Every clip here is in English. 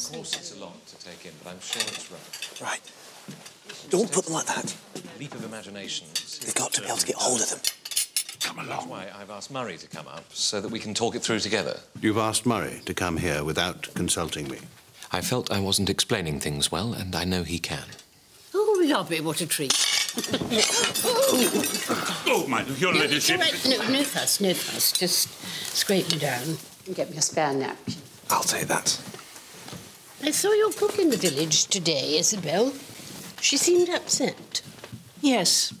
Of course it's a lot to take in, but I'm sure it's right. Right. Don't put them like that. Leap of imagination. They've got to be able to get hold of them. Come along. That's why I've asked Murray to come up, so that we can talk it through together. You've asked Murray to come here without consulting me? I felt I wasn't explaining things well, and I know he can. Oh, lovely, what a treat. Oh, my, your ladyship. No fuss, no fuss. Just scrape me down and get me a spare napkin. I'll take that. I saw your cook in the village today, Isabel. She seemed upset. Yes.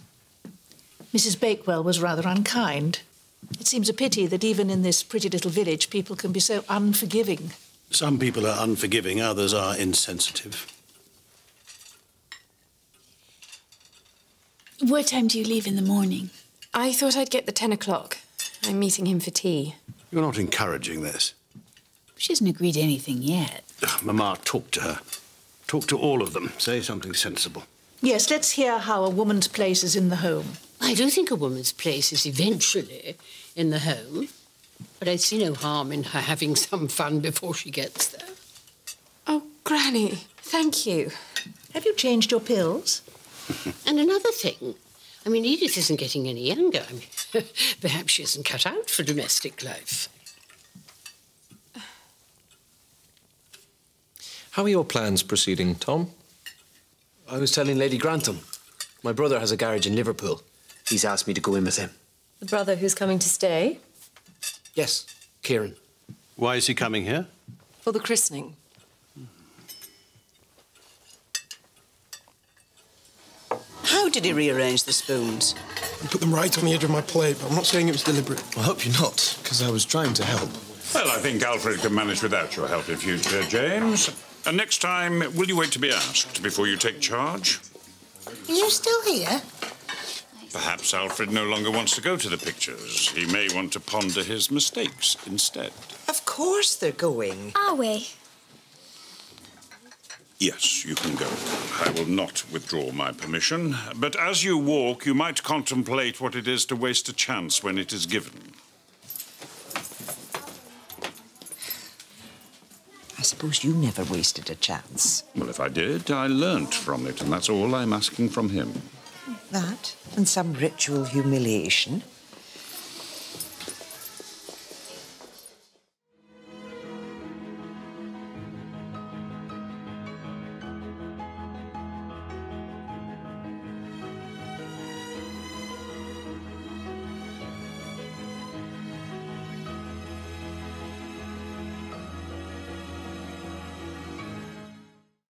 Mrs. Bakewell was rather unkind. It seems a pity that even in this pretty little village people can be so unforgiving. Some people are unforgiving, others are insensitive. What time do you leave in the morning? I thought I'd get the 10 o'clock. I'm meeting him for tea. You're not encouraging this. She hasn't agreed to anything yet. Ugh, Mama, talk to her. Talk to all of them. Say something sensible. Yes, let's hear how a woman's place is in the home. I do think a woman's place is eventually in the home. But I see no harm in her having some fun before she gets there. Oh, Granny, thank you. Have you changed your pills? And another thing. I mean, Edith isn't getting any younger. I mean, perhaps she isn't cut out for domestic life. How are your plans proceeding, Tom? I was telling Lady Grantham. My brother has a garage in Liverpool. He's asked me to go in with him. The brother who's coming to stay? Yes, Kieran. Why is he coming here? For the christening. How did he rearrange the spoons? I put them right on the edge of my plate, but I'm not saying it was deliberate. I hope you're not, because I was trying to help. Well, I think Alfred can manage without your help in future, James. And next time, will you wait to be asked before you take charge? You're still here? Perhaps Alfred no longer wants to go to the pictures. He may want to ponder his mistakes instead. Of course they're going. Are we? Yes, you can go. I will not withdraw my permission. But as you walk, you might contemplate what it is to waste a chance when it is given. I suppose you never wasted a chance. Well, if I did, I learnt from it, and that's all I'm asking from him. That and some ritual humiliation.